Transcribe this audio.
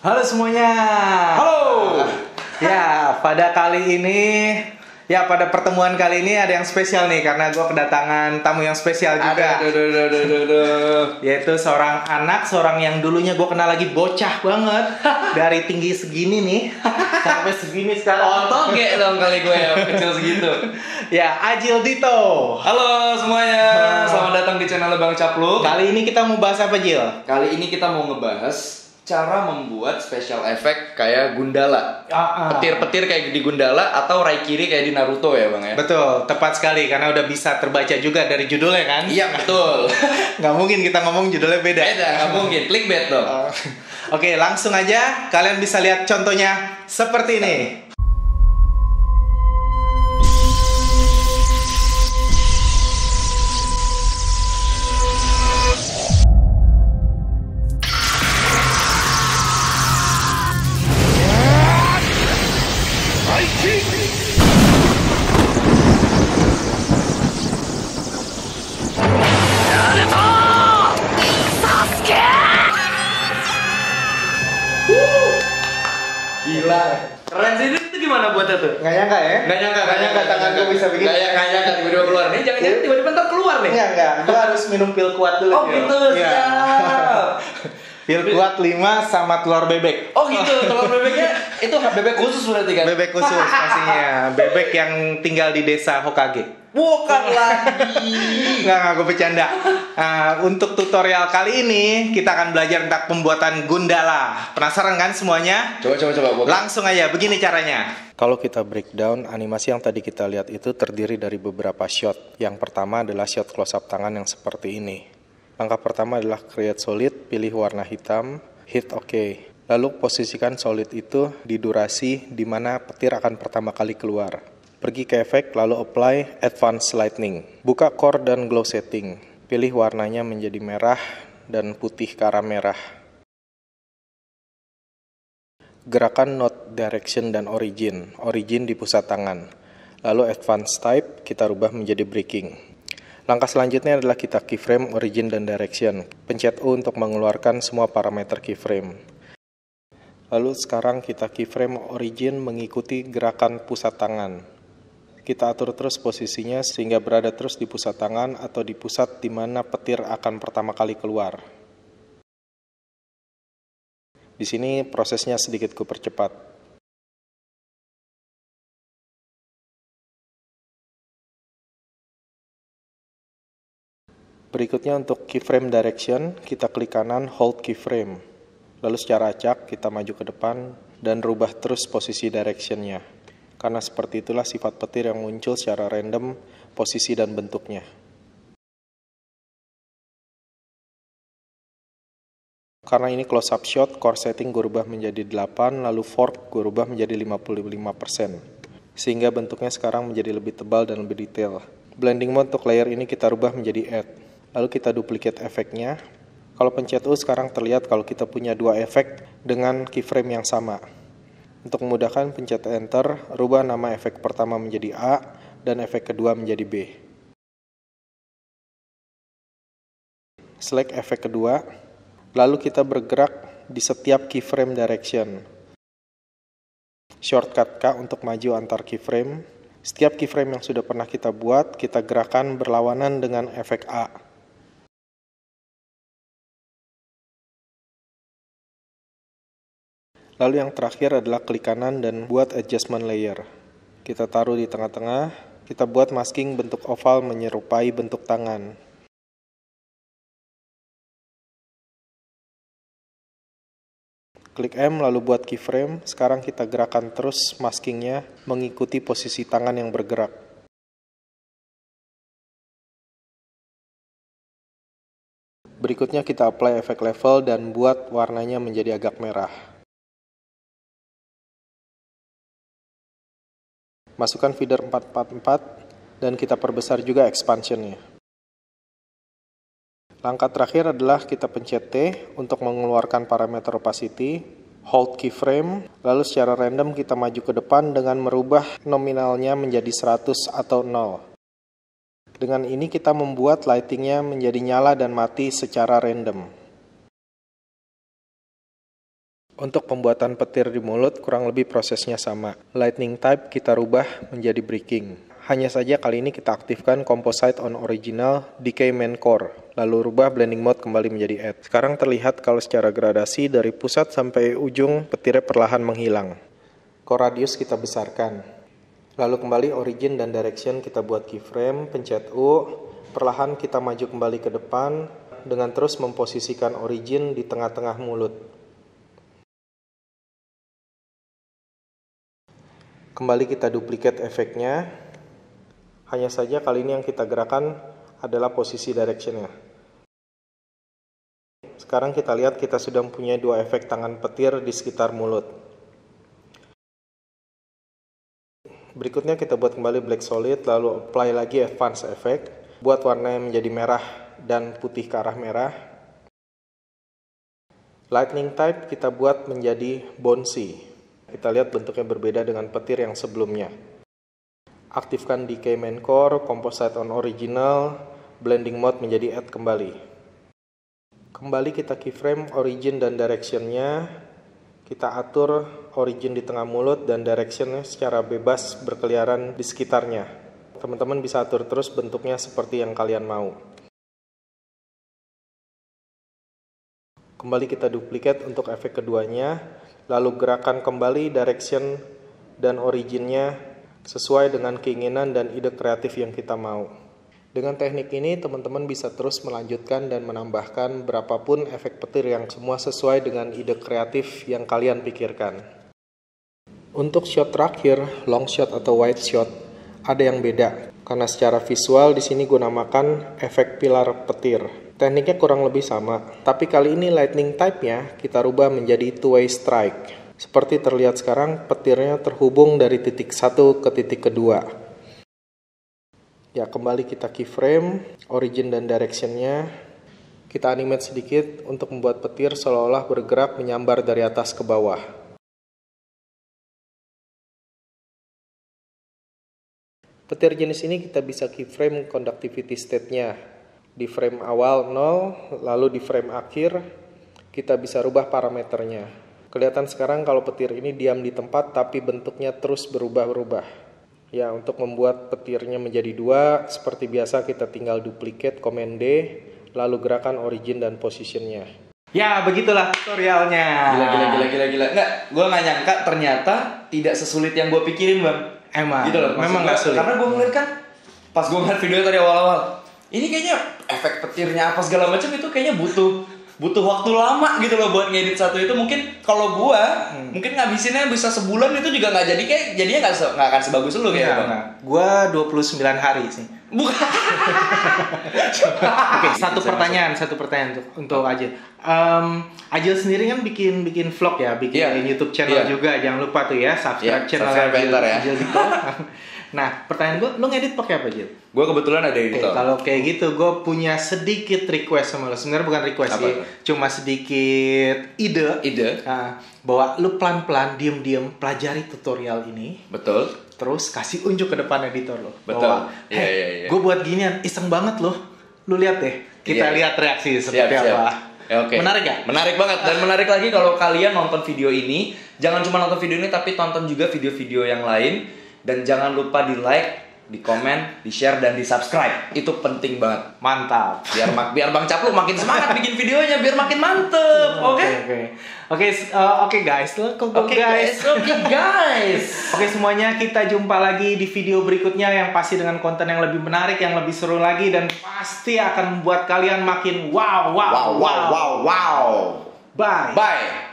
Halo semuanya. Halo. Ya, pada pertemuan kali ini ada yang spesial nih, karena gue kedatangan tamu yang spesial juga. Yaitu seorang anak, seorang yang dulunya gue kenal lagi bocah banget. Dari tinggi segini nih sampai segini sekarang. Toge dong kali gue ya, kecil segitu. Ya, Ajil Dito. Halo semuanya, selamat datang di channel Bang Capluk. Kali ini kita mau bahas apa, Jil? Kali ini kita mau ngebahas cara membuat special effect kayak Gundala, petir-petir kayak di Gundala atau Raikiri kayak di Naruto ya Bang ya? Betul, tepat sekali karena udah bisa terbaca juga dari judulnya kan? Iya betul. Gak mungkin kita ngomong judulnya beda, gak mungkin, clickbait dong. Oke, langsung aja kalian bisa lihat contohnya seperti ini. Keren sih, itu gimana buatnya tuh? Nggak nyangka tangan gue bisa begini. Nggak nyangka tiba-tiba keluar nih, jangan-jangan tiba-tiba ntar keluar nih. Nggak, gue harus minum pil kuat dulu. Oh gitu, siap. Pil kuat 5 sama telur bebek. Oh gitu, telur bebeknya itu bebek khusus berarti kan? Bebek khusus pastinya, bebek yang tinggal di desa Hokage. Bukan lagi. Nggak, gue bercanda. Untuk tutorial kali ini kita akan belajar tentang pembuatan Gundala. Penasaran kan semuanya? Coba. Langsung aja, begini caranya. Kalau kita breakdown, animasi yang tadi kita lihat itu terdiri dari beberapa shot. Yang pertama adalah shot close up tangan yang seperti ini. Langkah pertama adalah create solid, pilih warna hitam, hit OK. Lalu posisikan solid itu di durasi di mana petir akan pertama kali keluar. Pergi ke efek, lalu apply Advanced Lightning. Buka core dan glow setting. Pilih warnanya menjadi merah dan putih ke arah merah. Gerakan node direction dan origin. Origin di pusat tangan. Lalu Advanced Type, kita rubah menjadi Breaking. Langkah selanjutnya adalah kita keyframe origin dan direction. Pencet U untuk mengeluarkan semua parameter keyframe. Lalu sekarang kita keyframe origin mengikuti gerakan pusat tangan. Kita atur terus posisinya sehingga berada terus di pusat tangan atau di pusat di mana petir akan pertama kali keluar. Di sini prosesnya sedikit kupercepat. Berikutnya untuk keyframe direction, kita klik kanan, hold keyframe. Lalu secara acak kita maju ke depan dan rubah terus posisi directionnya. Karena seperti itulah sifat petir yang muncul secara random, posisi dan bentuknya. Karena ini close up shot, core setting gue rubah menjadi 8, lalu fork gue rubah menjadi 55%. Sehingga bentuknya sekarang menjadi lebih tebal dan lebih detail. Blending mode untuk layer ini kita rubah menjadi add. Lalu kita duplicate efeknya. Kalau pencet U sekarang terlihat kalau kita punya dua efek dengan keyframe yang sama. Untuk memudahkan, pencet Enter, rubah nama efek pertama menjadi A, dan efek kedua menjadi B. Select efek kedua, lalu kita bergerak di setiap keyframe direction. Shortcut K untuk maju antar keyframe. Setiap keyframe yang sudah pernah kita buat, kita gerakan berlawanan dengan efek A. Lalu yang terakhir adalah klik kanan dan buat adjustment layer. Kita taruh di tengah-tengah, kita buat masking bentuk oval menyerupai bentuk tangan. Klik M lalu buat keyframe, sekarang kita gerakan terus maskingnya mengikuti posisi tangan yang bergerak. Berikutnya kita apply efek level dan buat warnanya menjadi agak merah. Masukkan feeder 444 dan kita perbesar juga expansionnya. Langkah terakhir adalah kita pencet T untuk mengeluarkan parameter opacity, hold keyframe, lalu secara random kita maju ke depan dengan merubah nominalnya menjadi 100 atau 0. Dengan ini kita membuat lightingnya menjadi nyala dan mati secara random. Untuk pembuatan petir di mulut kurang lebih prosesnya sama. Lightning type kita rubah menjadi breaking. Hanya saja kali ini kita aktifkan Composite on original, Decay main core. Lalu rubah blending mode kembali menjadi add. Sekarang terlihat kalau secara gradasi dari pusat sampai ujung petirnya perlahan menghilang. Core radius kita besarkan. Lalu kembali origin dan direction kita buat keyframe, pencet U. Perlahan kita maju kembali ke depan dengan terus memposisikan origin di tengah-tengah mulut. Kembali kita duplicate efeknya. Hanya saja kali ini yang kita gerakan adalah posisi directionnya. Sekarang kita lihat kita sudah mempunyai dua efek tangan petir di sekitar mulut. Berikutnya kita buat kembali black solid, lalu apply lagi advanced effect. Buat warnanya menjadi merah dan putih ke arah merah. Lightning type kita buat menjadi Bonsai. Kita lihat bentuknya berbeda dengan petir yang sebelumnya. Aktifkan Decay main core, Composite on original, Blending mode menjadi add kembali. Kembali kita keyframe origin dan directionnya. Kita atur origin di tengah mulut dan directionnya secara bebas berkeliaran di sekitarnya. Teman-teman bisa atur terus bentuknya seperti yang kalian mau. Kembali kita duplicate untuk efek keduanya, lalu gerakan kembali direction dan originnya sesuai dengan keinginan dan ide kreatif yang kita mau. Dengan teknik ini, teman-teman bisa terus melanjutkan dan menambahkan berapapun efek petir yang semua sesuai dengan ide kreatif yang kalian pikirkan. Untuk shot terakhir, long shot atau wide shot, ada yang beda. Karena secara visual di sini gue namakan efek pilar petir. Tekniknya kurang lebih sama, tapi kali ini lightning type-nya kita rubah menjadi two-way strike. Seperti terlihat sekarang, petirnya terhubung dari titik satu ke titik kedua. Ya, kembali kita keyframe, origin dan directionnya. Kita animate sedikit untuk membuat petir seolah-olah bergerak menyambar dari atas ke bawah. Petir jenis ini kita bisa keyframe conductivity state-nya. Di frame awal 0, lalu di frame akhir kita bisa rubah parameternya. Kelihatan sekarang kalau petir ini diam di tempat tapi bentuknya terus berubah-ubah. Ya, untuk membuat petirnya menjadi dua, seperti biasa kita tinggal duplicate command D, lalu gerakan origin dan positionnya. Ya, begitulah tutorialnya. Gila. Nggak, gue nggak nyangka ternyata tidak sesulit yang gue pikirin, Bang. Emang, gitu loh, memang nggak sulit. Karena gue ngeliat kan, pas gue ngeliat videonya tadi awal-awal, ini kayaknya efek petirnya apa segala macam itu kayaknya butuh waktu lama gitu loh buat ngedit satu itu. Mungkin kalau gua mungkin ngabisinnya bisa sebulan itu juga nggak jadi, kayak jadinya nggak akan sebagus lu gitu. Nah, gua 29 hari sih. Bukan. Oke, satu pertanyaan untuk Ajil. Ajil sendiri kan bikin vlog ya, bikin YouTube channel juga. Jangan lupa tuh ya, subscribe channel Ajil Dito. Nah, pertanyaan gue, lo ngedit pakai apa, Jil? Gue kebetulan ada editor. Kalau kayak gitu, gue punya sedikit request sama lo. Sebenarnya bukan request sih, cuma sedikit ide. Bahwa lo pelan-pelan, diem-diem pelajari tutorial ini. Betul. Terus kasih unjuk ke depan editor lo. Betul. Bahwa, hey, gue buat ginian, iseng banget lo. Lo lihat deh, kita lihat reaksi seperti apa. Okay. Menarik ya? Menarik banget. Dan menarik lagi kalau kalian nonton video ini, jangan cuma nonton video ini, tapi tonton juga video-video yang lain. Dan jangan lupa di like, di komen, di share, dan di subscribe. Itu penting banget. Mantap. Biar Bang Capluk makin semangat bikin videonya, biar makin mantep. Oke guys. Oke semuanya, kita jumpa lagi di video berikutnya yang pasti dengan konten yang lebih menarik, yang lebih seru lagi, dan pasti akan membuat kalian makin wow. Bye.